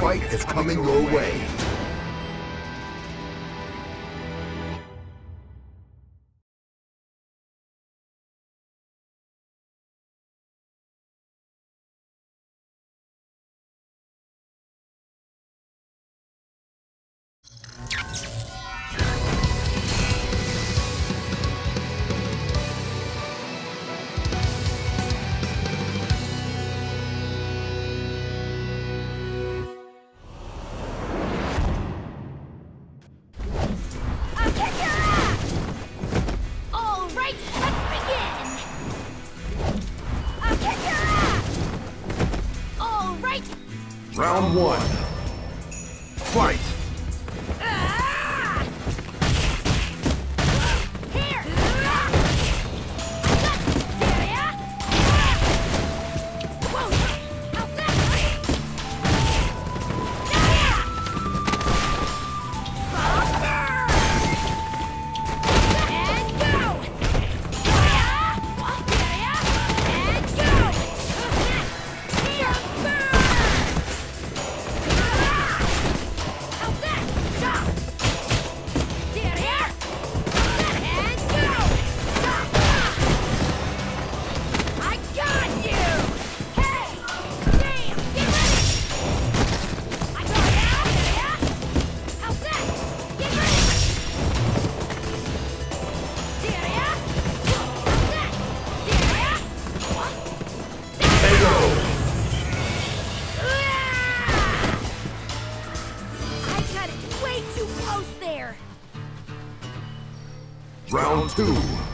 fight is coming your way. Round one. Fight! Round two.